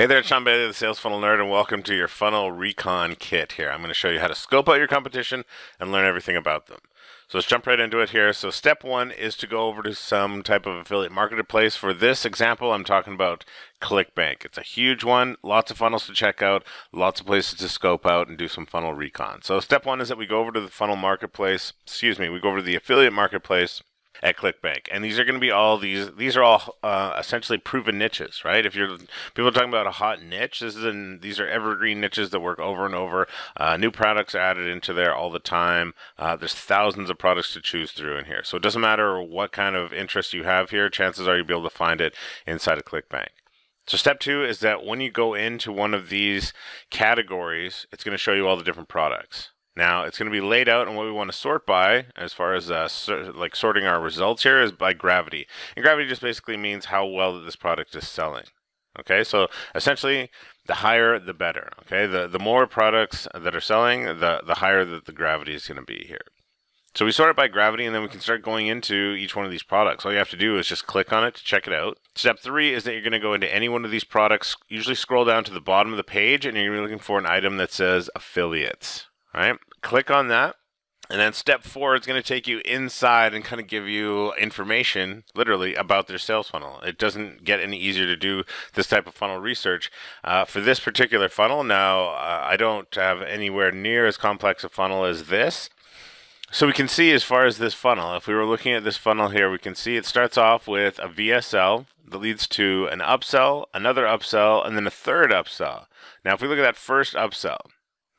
Hey there, Shawn Bayley, the Sales Funnel Nerd, and welcome to your Funnel Recon kit here. I'm going to show you how to scope out your competition and learn everything about them. So let's jump right into it here. So step one is to go over to some type of affiliate marketplace. For this example, I'm talking about ClickBank. It's a huge one, lots of funnels to check out, lots of places to scope out and do some funnel recon. So step one is that we go over to the affiliate marketplace at ClickBank, and these are going to be all these are all essentially proven niches, right? If people are talking about a hot niche, these are evergreen niches that work over and over. New products are added into there all the time. There's thousands of products to choose through in here, so it doesn't matter what kind of interest you have here. Chances are you'll be able to find it inside of ClickBank. So step two is that when you go into one of these categories, it's going to show you all the different products. Now, it's going to be laid out, and what we want to sort by, as far as sorting our results here, is by gravity. And gravity just basically means how well this product is selling. Okay, so essentially, the higher, the better. Okay, the more products that are selling, the higher that the gravity is going to be here. So we sort it by gravity, and then we can start going into each one of these products. All you have to do is just click on it to check it out. Step three is that you're going to go into any one of these products, usually scroll down to the bottom of the page, and you're going to be looking for an item that says affiliates. All right, click on that, and then step four is going to take you inside and kind of give you information, literally, about their sales funnel. It doesn't get any easier to do this type of funnel research for this particular funnel. Now, I don't have anywhere near as complex a funnel as this. So we can see, as far as this funnel, if we were looking at this funnel here, we can see it starts off with a VSL that leads to an upsell, another upsell, and then a third upsell. Now, if we look at that first upsell,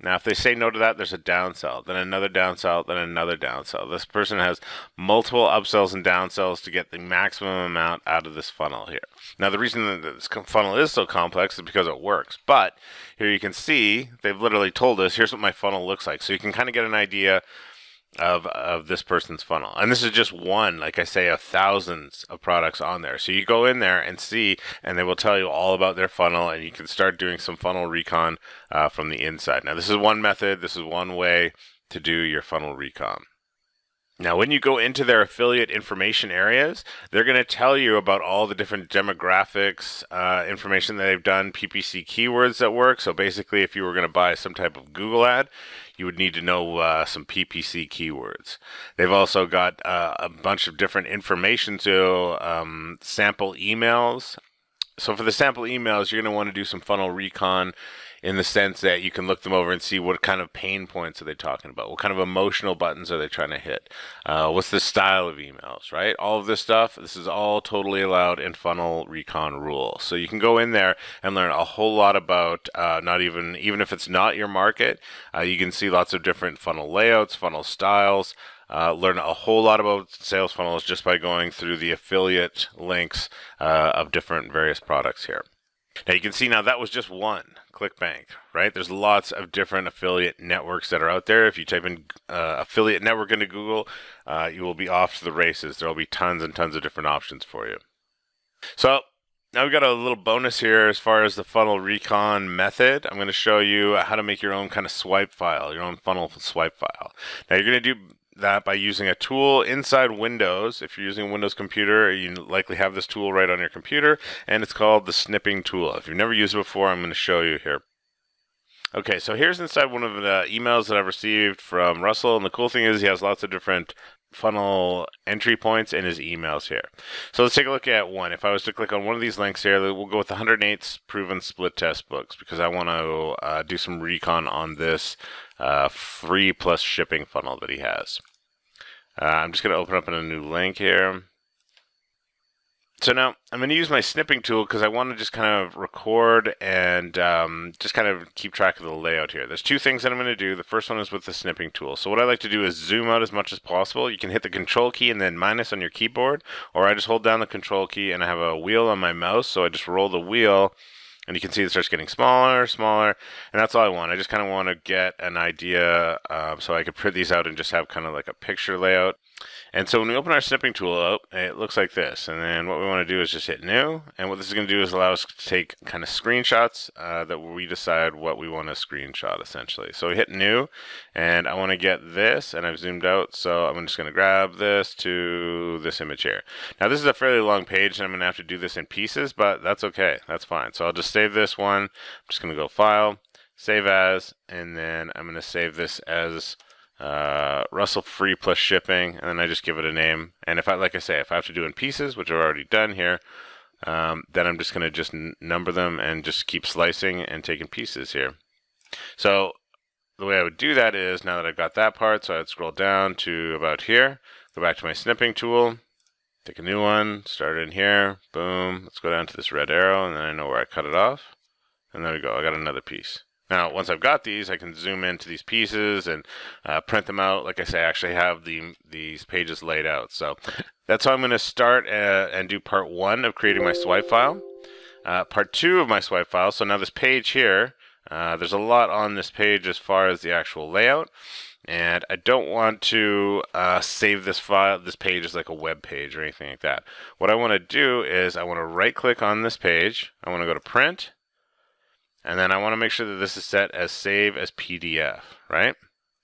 now, if they say no to that, there's a downsell, then another downsell, then another downsell. This person has multiple upsells and downsells to get the maximum amount out of this funnel here. Now, the reason that this funnel is so complex is because it works. But here you can see they've literally told us, here's what my funnel looks like. So you can kind of get an idea of this person's funnel. And this is just one, like I say, of thousands of products on there. So you go in there and see, and they will tell you all about their funnel, and you can start doing some funnel recon from the inside. Now, this is one method, this is one way to do your funnel recon. Now, when you go into their affiliate information areas, they're going to tell you about all the different demographics, information that they've done, PPC keywords that work. So basically, if you were going to buy some type of Google ad, you would need to know some PPC keywords. They've also got a bunch of different information, to sample emails. So for the sample emails, you're going to want to do some funnel recon in the sense that you can look them over and see what kind of pain points are they talking about, what kind of emotional buttons are they trying to hit, what's the style of emails, right? All of this stuff, this is all totally allowed in funnel recon rules. So you can go in there and learn a whole lot about, even if it's not your market, you can see lots of different funnel layouts, funnel styles, learn a whole lot about sales funnels just by going through the affiliate links of different various products here. Now you can see, now that was just one, ClickBank, right? There's lots of different affiliate networks that are out there. If you type in affiliate network into Google, you will be off to the races. There will be tons and tons of different options for you. So now we've got a little bonus here as far as the funnel recon method. I'm going to show you how to make your own kind of swipe file, your own funnel swipe file. Now you're going to do that by using a tool inside Windows. If you're using a Windows computer, you likely have this tool right on your computer, and it's called the Snipping Tool. If you've never used it before, I'm going to show you here. Okay, so here's inside one of the emails that I've received from Russell, and the cool thing is he has lots of different funnel entry points in his emails here. So let's take a look at one. If I was to click on one of these links here, we'll go with 108 proven split test books, because I want to do some recon on this free plus shipping funnel that he has. I'm just going to open up in a new link here. So now I'm going to use my snipping tool because I want to just kind of record and just kind of keep track of the layout here. There's two things that I'm going to do. The first one is with the snipping tool. So what I like to do is zoom out as much as possible. You can hit the control key and then minus on your keyboard, or I just hold down the control key and I have a wheel on my mouse. So I just roll the wheel, and you can see it starts getting smaller, smaller, and that's all I want. I just kind of want to get an idea so I could print these out and just have kind of like a picture layout. And so when we open our snipping tool up, it looks like this. And then what we want to do is just hit new. And what this is going to do is allow us to take kind of screenshots that we decide what we want to screenshot, essentially. So we hit new, and I want to get this, and I've zoomed out. So I'm just going to grab this to this image here. Now this is a fairly long page, and I'm going to have to do this in pieces, but that's okay. That's fine. So I'll just save this one. I'm just going to go File, Save As, and then I'm going to save this as Russell free plus shipping, and then I just give it a name. And if I, like I say, if I have to do in pieces, which I've already done here, then I'm just going to just number them and just keep slicing and taking pieces here. So the way I would do that is, now that I've got that part, so I'd scroll down to about here, go back to my snipping tool, take a new one, start in here, boom, let's go down to this red arrow, and then I know where I cut it off. And there we go, I got another piece. Now, once I've got these, I can zoom into these pieces and print them out. Like I say, I actually have these pages laid out. So that's how I'm going to start and do part one of creating my swipe file. Part two of my swipe file. So now this page here, there's a lot on this page as far as the actual layout. And I don't want to save this file, this page as like a web page or anything like that. What I want to do is I want to right click on this page. I want to go to print. And then I want to make sure that this is set as save as PDF, right?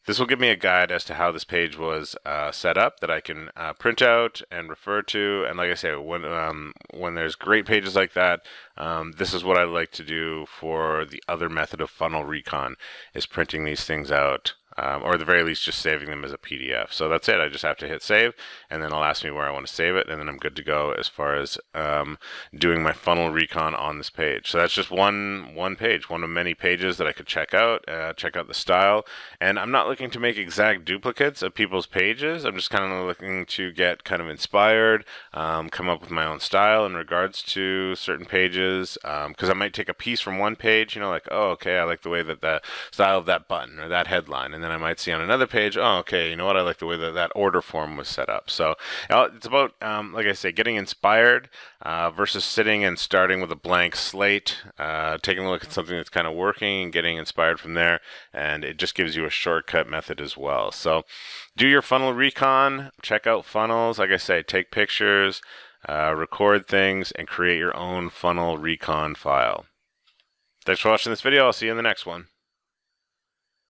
This will give me a guide as to how this page was set up that I can print out and refer to. And like I say, when there's great pages like that, this is what I like to do for the other method of funnel recon, is printing these things out, or at the very least just saving them as a PDF. So that's it. I just have to hit save, and then it'll ask me where I want to save it, and then I'm good to go as far as doing my funnel recon on this page. So that's just one page, one of many pages that I could check out the style. And I'm not looking to make exact duplicates of people's pages. I'm just kind of looking to get kind of inspired, come up with my own style in regards to certain pages, because I might take a piece from one page, you know, like, oh, okay, I like the way that the style of that button or that headline, and then I might see on another page, oh, okay, you know what, I like the way that that order form was set up. So it's about, like I say, getting inspired versus sitting and starting with a blank slate, taking a look at something that's kind of working and getting inspired from there, and it just gives you a shortcut method as well. So do your funnel recon, check out funnels, like I say, take pictures, record things, and create your own funnel recon file. Thanks for watching this video. I'll see you in the next one.